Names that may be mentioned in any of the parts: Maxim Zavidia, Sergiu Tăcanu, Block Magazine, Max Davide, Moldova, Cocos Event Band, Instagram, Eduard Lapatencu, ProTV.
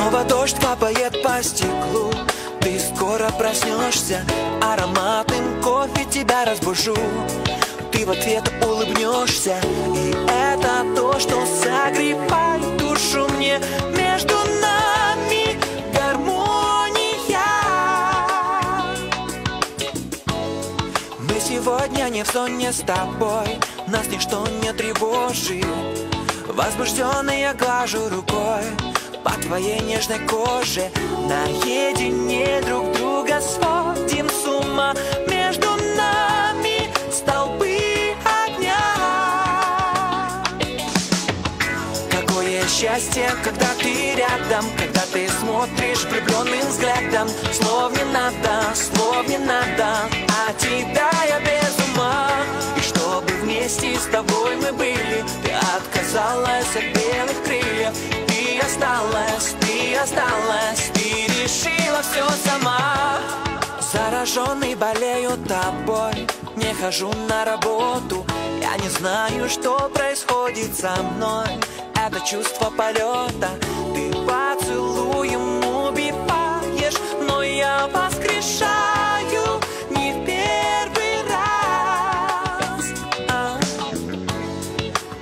Снова дождь капает по стеклу. Ты скоро проснешься, ароматным кофе тебя разбужу. Ты в ответ улыбнешься, и это то, что согревает душу мне. Между нами гармония. Мы сегодня не в сон с тобой, нас ничто не тревожит. Возбужденный я глажу рукой по твоей нежной коже. Наедине друг друга сводим с ума. Между нами столбы огня. Какое счастье, когда ты рядом, когда ты смотришь влюбленным взглядом. Слов не надо, слов не надо, а тебя я без ума. И чтобы вместе с тобой мы были, ты отказалась от белых крыльев. Ты осталась, ты решила все сама. Зараженный болею тобой, не хожу на работу. Я не знаю, что происходит со мной. Это чувство полета, ты поцелуем убиваешь, но я воскрешаю не в первый раз.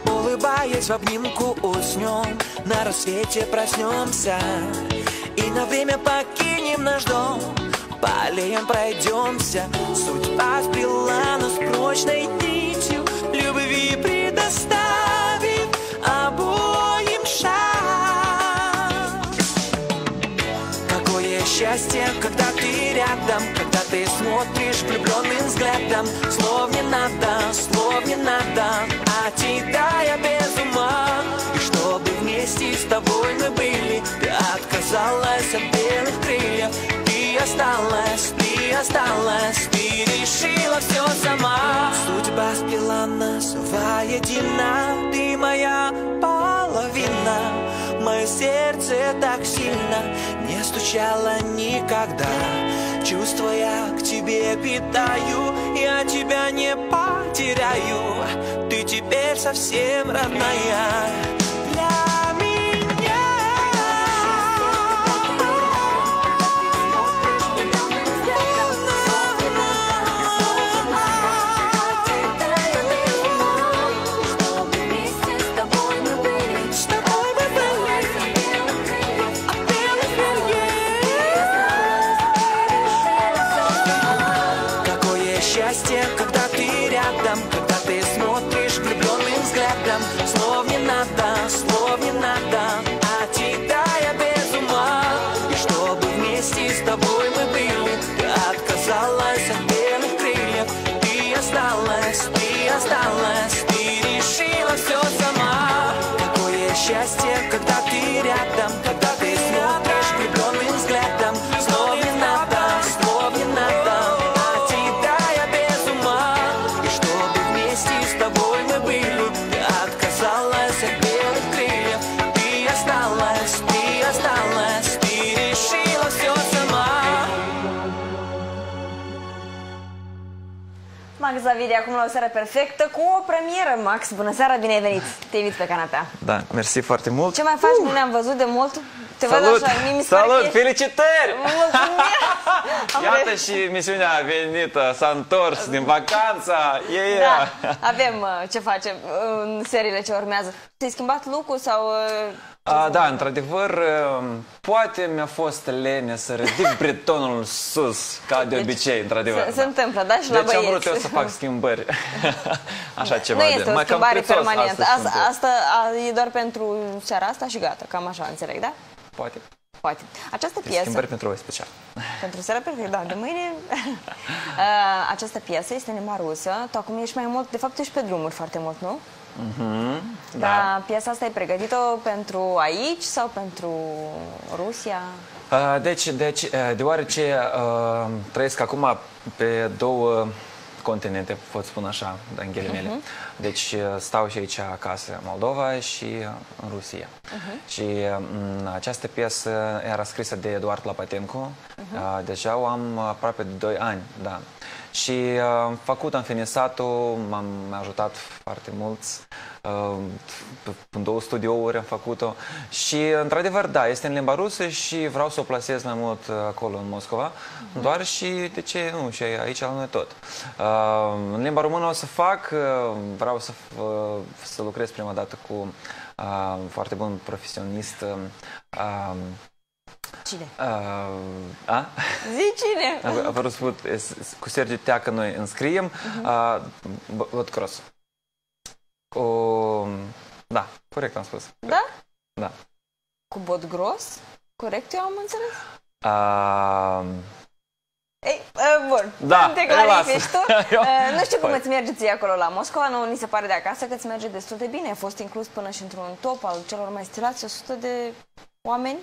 Улыбаясь в обнимку уснем. На рассвете проснемся и на время покинем наш дом. Полеем пройдемся, судьба сплела нас прочной нитью, любви предоставив обоим шанс. Какое счастье, когда ты рядом, когда ты смотришь влюбленным взглядом. Слов не надо, а тебя я без ума. Вместе с тобой мы были, ты отказалась от белых крыльев. Ты осталась, ты решила все сама. Судьба сплела нас воедино, ты моя половина. Мое сердце так сильно не стучало никогда. Чувства я к тебе питаю, я тебя не потеряю. Ты теперь совсем родная. Max Davide, acum la o seară perfectă, cu o premieră, Max. Bună seara, bine ai venit. Te invit pe canapea. Da, mersi foarte mult. Ce mai faci? Nu ne-am văzut de mult. Te văd așa, mi se pare că ești... Felicitări! Mulțumesc! Iată și misiunea a venit, s-a întors din vacanța. Yeah. Da, avem ce facem în seriile ce urmează. Ți-ai schimbat look-ul sau... Da, într-adevăr, poate mi-a fost lene să ridic bretonul sus, ca de obicei, într-adevăr. Se întâmplă, da, și la băieți. Deci am vrut eu să fac schimbări, așa ceva. Nu este o schimbare permanentă, asta e doar pentru seara asta și gata, cam așa, înțeleg, da? Poate. Poate. Această piesă... Schimbări pentru o special. Pentru seara perfectă, da, de mâine. Această piesă este în limba rusă, tu acum ești mai mult, de fapt ești pe drumuri foarte mult, nu? Dar piesa asta e pregătită pentru aici sau pentru Rusia? Deoarece trăiesc acum pe două continente, pot spune așa, în ghilimele mele. Deci stau și aici acasă, în Moldova și în Rusia. Și această piesă era scrisă de Eduard Lapatencu. Deja o am aproape de 2 ani, da. Și am finisat-o, m-am ajutat foarte mulți în 200 de ori am făcut-o și, într-adevăr, da, este în limba rusă și vreau să o plasez mai mult acolo, în Moscova, doar și, de ce nu, și aici la noi tot. În limba română o să fac, vreau să lucrez prima dată cu foarte bun profesionist. Cine? Zi cine? Vă spun, cu Sergiu Tăcanu noi înscriem Block Cross. Da, corect am spus. Da? Da. Cu bot gros? Corect eu am înțeles? Ei, bun, da, te clarifici tu. Nu știu cum îți merge ție acolo la Moscova, nu ni se pare de acasă că îți merge destul de bine. Ai fost inclus până și într-un top al celor mai stilați, 100 de oameni.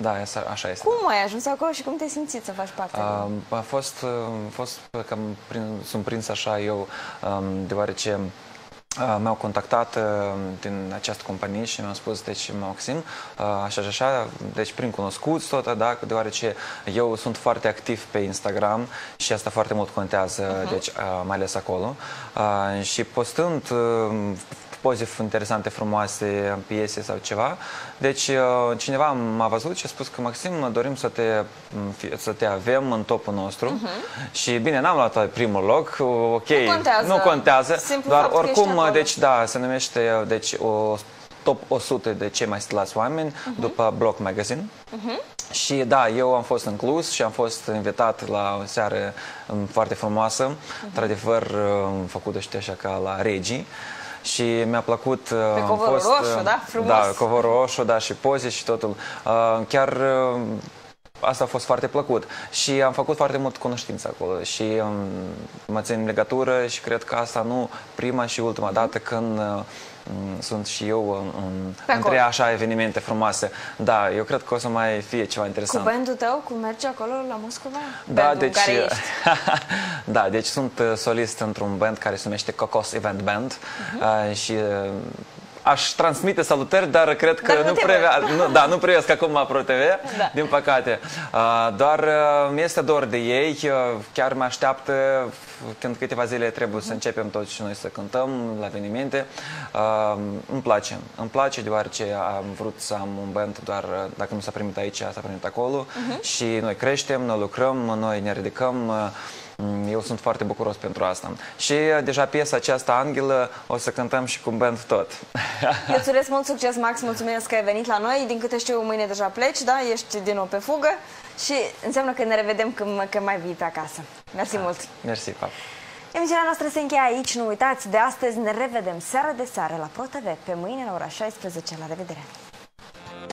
Da, așa este. Cum ai ajuns acolo și cum te-ai simțit să faci parte? Sunt prins așa eu, deoarece m-au contactat din această companie și mi-au spus, deci, Maxim, așa și așa, deci prin cunoscuți tot, da, deoarece eu sunt foarte activ pe Instagram și asta foarte mult contează, deci, mai ales acolo. Și postând poze interesante, frumoase, piese sau ceva. Deci cineva m-a văzut și a spus că, Maxim, dorim să te avem în topul nostru. Și bine, n-am luat primul loc, ok, nu contează, dar oricum, deci da, se numește, deci, o top 100 de cei mai stilați oameni după Block Magazine. Și da, eu am fost inclus și am fost invitat la o seară foarte frumoasă, într-adevăr, făcută și așa ca la regii. Și mi-a plăcut. Pe covorul roșu, da? Frumos. Da, covorul roșu, da, și poze și totul. Chiar asta a fost foarte plăcut. Și am făcut foarte mult cunoștință acolo. Și mă țin în legătură și cred că asta nu prima și ultima dată când sunt și eu între așa evenimente frumoase. Da, eu cred că o să mai fie ceva interesant. Cu bandul tău, cum mergi acolo la Moscova? Da, deci, da, deci sunt solist într-un band care se numește Cocos Event Band și aș transmite salutări, dar cred că nu privesc acum ProTV, din păcate. Doar mi-este dor de ei, chiar mă așteaptă, când câteva zile trebuie să începem toți și noi să cântăm la evenimente. Îmi place deoarece am vrut să am un band, doar dacă nu s-a primit aici, s-a primit acolo. Și noi creștem, noi lucrăm, noi ne ridicăm. Eu sunt foarte bucuros pentru asta. Și deja piesa aceasta, Anghelă, o să cântăm și cu band tot. Eu îți urez mult succes, Max, mulțumesc că ai venit la noi. Din câte știu, mâine deja pleci, da? Ești din nou pe fugă și înseamnă că ne revedem când mai vii pe acasă. Mersi mult! Mersi, pa! Emisiunea noastră se încheie aici. Nu uitați, de astăzi ne revedem seară de seară la ProTV. Pe mâine, la ora 16. La revedere!